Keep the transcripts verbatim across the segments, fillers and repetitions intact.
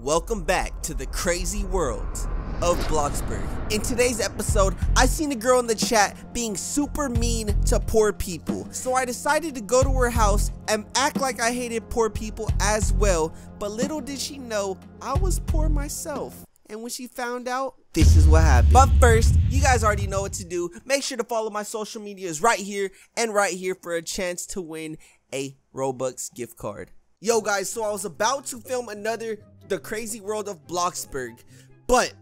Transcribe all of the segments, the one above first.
Welcome back to the crazy world of Bloxburg. In today's episode, I seen a girl in the chat being super mean to poor people. So I decided to go to her house and act like I hated poor people as well. But little did she know, I was poor myself. And when she found out, this is what happened. But first, you guys already know what to do. Make sure to follow my social medias right here and right here for a chance to win a Robux gift card. Yo guys, so I was about to film another The Crazy World of Bloxburg, but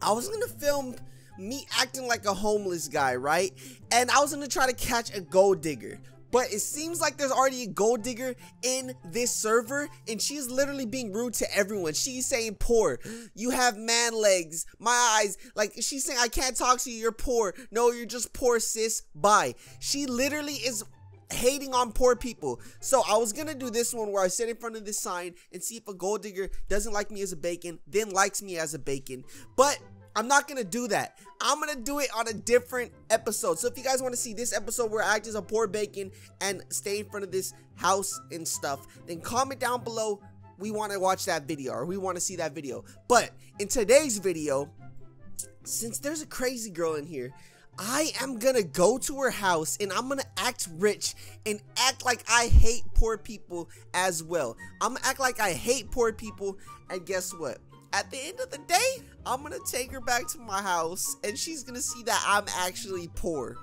I was gonna film me acting like a homeless guy, right? And I was gonna try to catch a gold digger, but it seems like there's already a gold digger in this server, and she's literally being rude to everyone. She's saying, "Poor, you have man legs, my eyes." Like, she's saying, "I can't talk to you, you're poor. No, you're just poor, sis, bye." She literally is hating on poor people. So I was gonna do this one where I sit in front of this sign and see if a gold digger doesn't like me as a bacon, then likes me as a bacon. But I'm not gonna do that. I'm gonna do it on a different episode. So if you guys want to see this episode where I act as a poor bacon and stay in front of this house and stuff, then comment down below. We want to watch that video, or we want to see that video. But in today's video, since there's a crazy girl in here, I am gonna go to her house and I'm gonna act rich and act like I hate poor people as well. I'm gonna act like I hate poor people, and guess what? At the end of the day, I'm gonna take her back to my house and she's gonna see that I'm actually poor.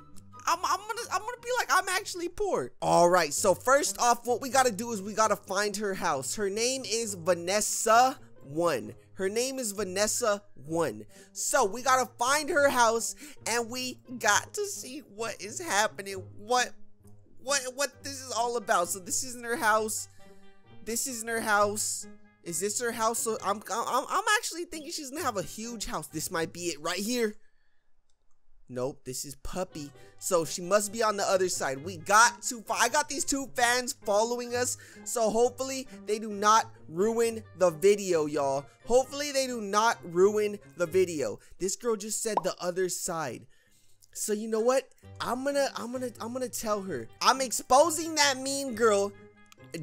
I'm, I'm gonna I'm gonna be like, I'm actually poor. All right, so first off, what we gotta do is we gotta find her house. Her name is Vanessa one. Her name is Vanessa one. So we gotta find her house, and we got to see what is happening. What, what, what this is all about. So this isn't her house. This isn't her house. Is this her house? So I'm, I'm, I'm actually thinking she's gonna have a huge house. This might be it right here. Nope, this is puppy. So she must be on the other side. We got to, I got these two fans following us. So hopefully they do not ruin the video, y'all. Hopefully they do not ruin the video. This girl just said the other side. So you know what? I'm gonna, I'm gonna, I'm gonna tell her. I'm exposing that mean girl.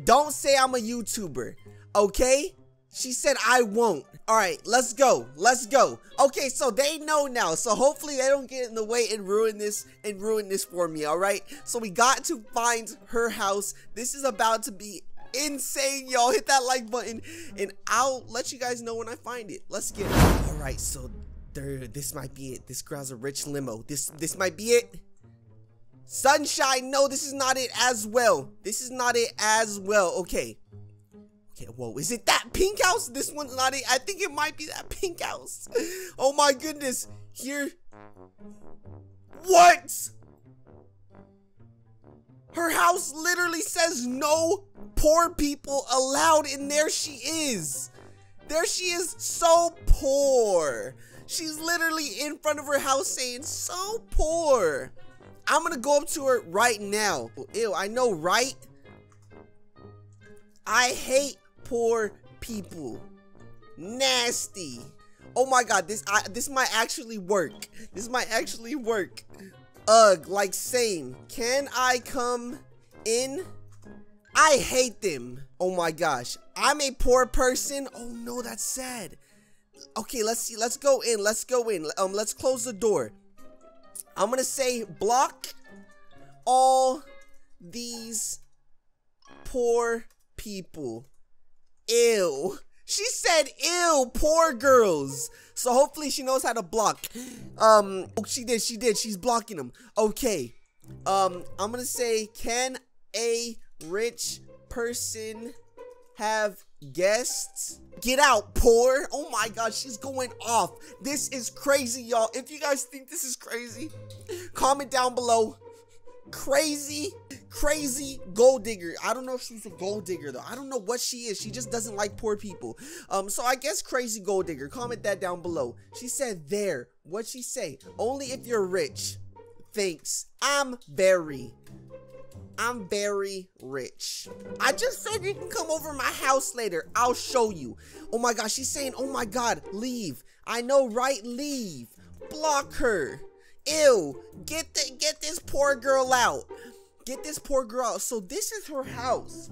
Don't say I'm a YouTuber, okay? She said I won't. All right, let's go. Let's go. Okay, so they know now. So hopefully they don't get in the way and ruin this and ruin this for me, all right? So we got to find her house. This is about to be insane, y'all. Hit that like button and I'll let you guys know when I find it. Let's get it. All right, so there, this might be it. This girl's a rich limo. This this might be it. Sunshine, no, this is not it as well. This is not it as well. Okay. Okay, whoa, is it that pink house? This one's not it. I think it might be that pink house. Oh my goodness. Here. What? Her house literally says no poor people allowed, and there she is. There she is, so poor. She's literally in front of her house saying, so poor. I'm gonna go up to her right now. Ew, I know, right? I hate poor people. Nasty. Oh my god, this I, this might actually work. This might actually work. Ugh, like same. Can I come in? I hate them. Oh my gosh. I'm a poor person. Oh no, that's sad. Okay, let's see. Let's go in. Let's go in. Um, let's close the door. I'm gonna say block all these poor people. Ew. She said, ew, poor girls. So hopefully she knows how to block. Um, oh, she did, she did. She's blocking them. Okay. Um, I'm gonna say, can a rich person have guests? Get out, poor. Oh my gosh, she's going off. This is crazy, y'all. If you guys think this is crazy, comment down below. Crazy, crazy gold digger. I don't know if she's a gold digger though. I don't know what she is. She just doesn't like poor people. Um, so I guess crazy gold digger. Comment that down below. She said there. What'd she say? Only if you're rich. Thanks. I'm very, I'm very rich. I just said you can come over to my house later. I'll show you. Oh my gosh, she's saying, oh my god, leave. I know, right? Leave. Block her. Ew, get the, get this poor girl out. Get this poor girl out. So this is her house.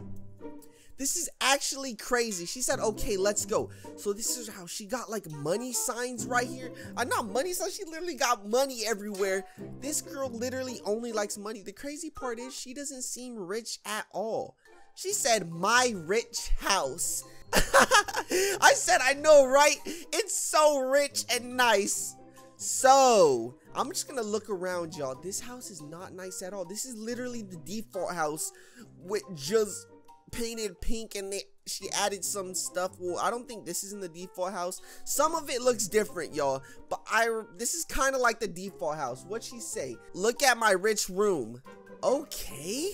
This is actually crazy. She said, okay, let's go. So this is how she got like money signs right here. Uh, not money signs, she literally got money everywhere. This girl literally only likes money. The crazy part is she doesn't seem rich at all. She said, my rich house. I said, I know, right? It's so rich and nice. So I'm just gonna look around, y'all. This house is not nice at all. This is literally the default house with just painted pink, and they, she added some stuff. Well, I don't think this is in the default house. Some of it looks different, y'all, but I this is kind of like the default house. What'd she say? Look at my rich room. Okay,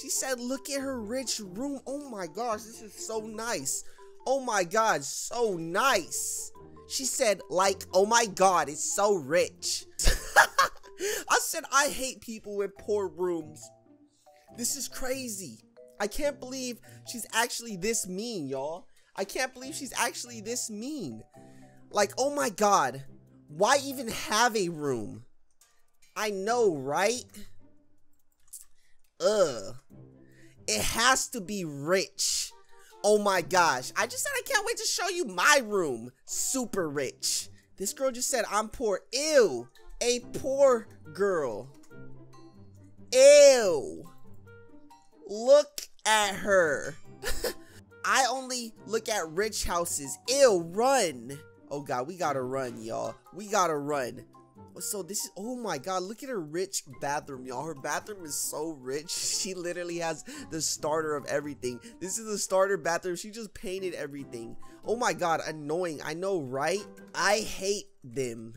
she said look at her rich room. Oh my gosh, this is so nice. Oh my god, so nice. She said, like, oh my god, it's so rich. I said, I hate people with poor rooms. This is crazy. I can't believe she's actually this mean, y'all. I can't believe she's actually this mean. Like, oh my god, why even have a room? I know, right? Ugh. It has to be rich. Oh my gosh, I just said I can't wait to show you my room. Super rich. This girl just said I'm poor. Ew, a poor girl. Ew, look at her. I only look at rich houses. Ew, run. Oh god, we gotta run, y'all. We gotta run. So this is, oh my god, look at her rich bathroom, y'all. Her bathroom is so rich. She literally has the starter of everything. This is the starter bathroom. She just painted everything. Oh my god, annoying. I know, right? I hate them.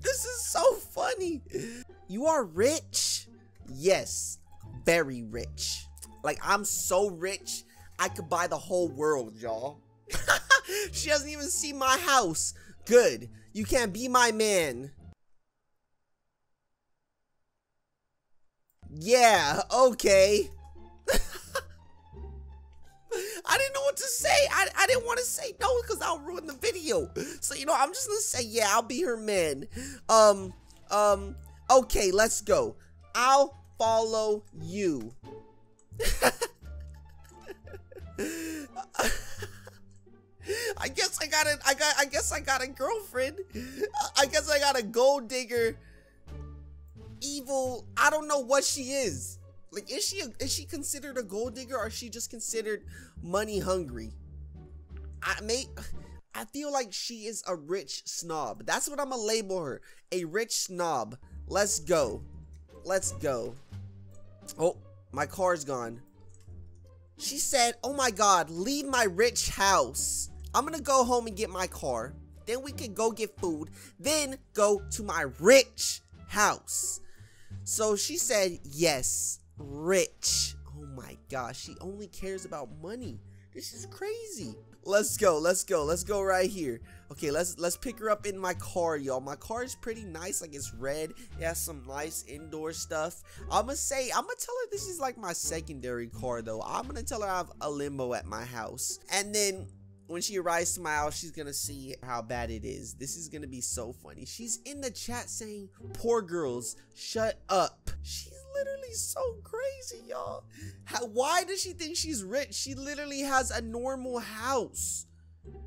This is so funny. You are rich? Yes, very rich. Like, I'm so rich, I could buy the whole world, y'all. She doesn't even see my house. Good. You can't be my man. Yeah, okay. I didn't know what to say. I, I didn't want to say no because I'll ruin the video. So, you know, I'm just going to say, yeah, I'll be her man. Um, um, okay, let's go. I'll follow you. I guess I got a, I got, I guess I got a girlfriend. I guess I got a gold digger. Evil. I don't know what she is. Like, is she, a, is she considered a gold digger, or is she just considered money hungry? I may, I feel like she is a rich snob. That's what I'm gonna label her. A rich snob. Let's go. Let's go. Oh, my car's gone. She said, oh my god, leave my rich house. I'm gonna go home and get my car. Then we can go get food. Then go to my rich house. So she said, yes, rich. Oh my gosh, she only cares about money. This is crazy. Let's go, let's go, let's go right here. Okay, let's let's pick her up in my car, y'all. My car is pretty nice, like it's red. It has some nice indoor stuff. I'm gonna say, I'm gonna tell her this is like my secondary car, though. I'm gonna tell her I have a limo at my house. And then when she arrives to my house, she's gonna see how bad it is. This is gonna be so funny. She's in the chat saying, poor girls, shut up. She's literally so crazy, y'all. Why does she think she's rich? She literally has a normal house.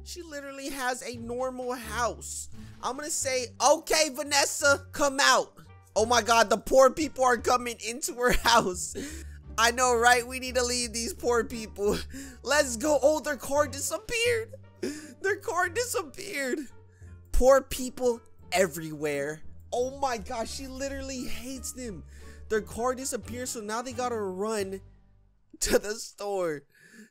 She literally has a normal house. I'm gonna say, okay, Vanessa, come out. Oh my god, the poor people are coming into her house. I know, right? We need to leave these poor people. Let's go. Oh, their car disappeared. Their car disappeared. Poor people everywhere. Oh my gosh, she literally hates them. Their car disappeared, so now they gotta run to the store.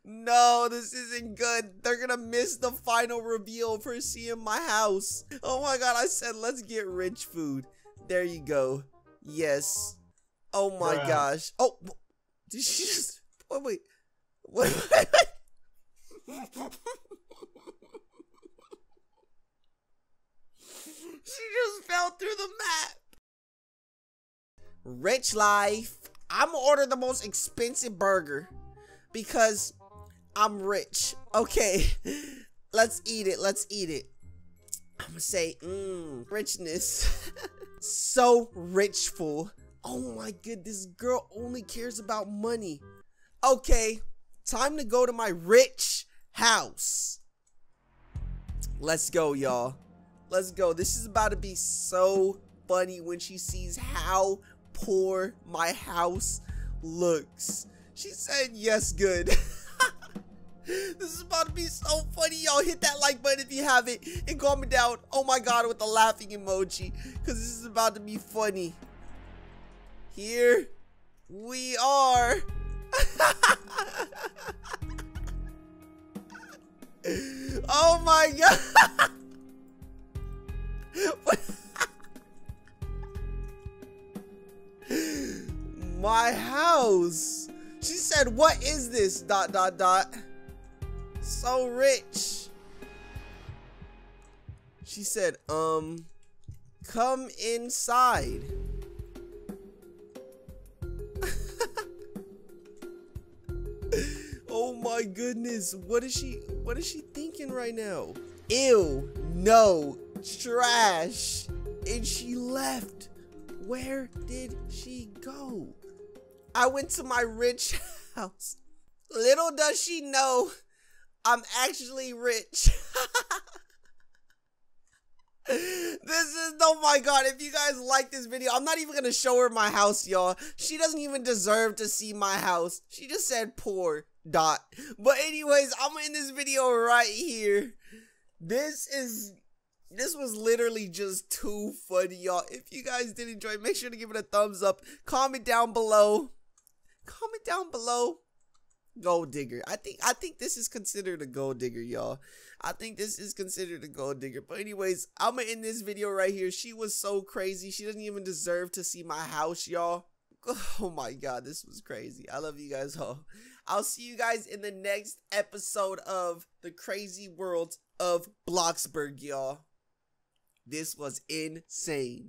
No, this isn't good. They're gonna miss the final reveal for seeing my house. Oh my god, I said let's get rich food. There you go. Yes. Oh my Bruh. gosh. Oh, did she just wait wait. Wait, wait, wait. She just fell through the map. Rich life. I'ma order the most expensive burger because I'm rich. Okay, let's eat it. Let's eat it. I'm gonna say, mmm, richness. So richful. Oh my god, this girl only cares about money. Okay, Time to go to my rich house. Let's go, y'all. Let's go. This is about to be so funny when she sees how poor my house looks. She said, yes, good. This is about to be so funny, y'all. Hit that like button if you haven't, and comment down, oh my god, with the laughing emoji, because this is about to be funny. Here we are. Oh my god. My house. She said, what is this dot dot dot? So rich. She said, um come inside. Oh my goodness, what is she what is she thinking right now? Ew, no, trash. And she left. Where did she go? I went to my rich house. Little does she know I'm actually rich. This is, oh my god, if you guys like this video, I'm not even gonna show her my house, y'all. She doesn't even deserve to see my house. She just said poor dot. But anyways, I'm gonna end this video right here. This is This was literally just too funny, y'all. If you guys did enjoy, make sure to give it a thumbs up. Comment down below. Comment down below. Gold digger. I think I think this is considered a gold digger, y'all. I think this is considered a gold digger. But anyways, I'm going to end this video right here. She was so crazy. She doesn't even deserve to see my house, y'all. Oh my god, this was crazy. I love you guys all. I'll see you guys in the next episode of The Crazy World of Bloxburg, y'all. This was insane.